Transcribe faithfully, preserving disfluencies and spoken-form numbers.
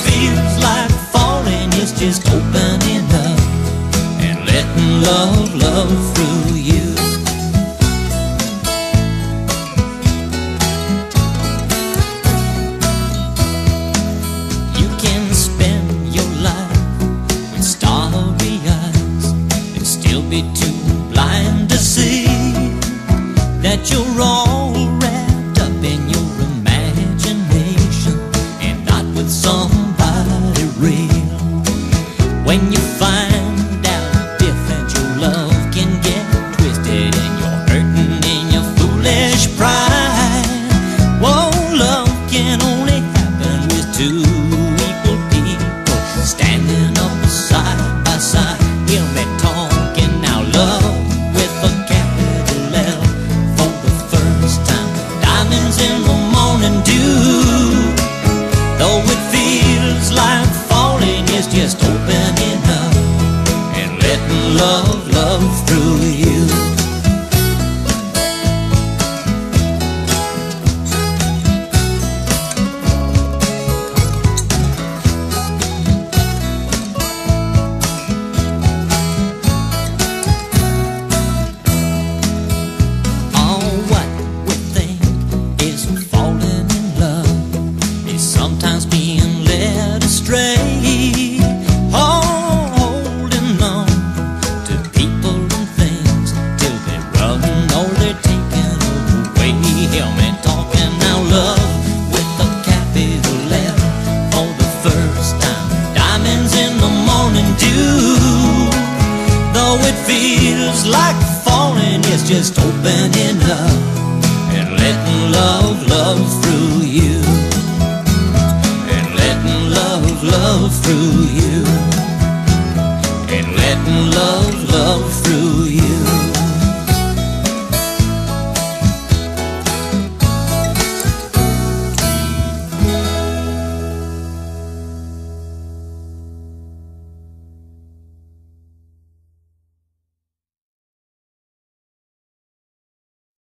feels like falling is just opening up and letting love, love through you. You can spend your life with starry eyes and still be too blind to see that you're all wrapped up in your imagination and not with somebody real. When you find out how different your love can get, twisted and you're hurting in your foolish pride. Whoa, love can only happen with two equal people standing up side by side. Hear me talking now, love with a capital L. For the first time, diamonds in the morning dew. Though it feels like falling is just opening up and letting love, love through you. Sometimes being led astray, holding on to people and things till they're running or they're taken away. Hear me talking now, love with a capital L. For the first time, diamonds in the morning dew. Though it feels like falling, it's just opening up and letting love, love through you. Love through you, and letting love, love through you.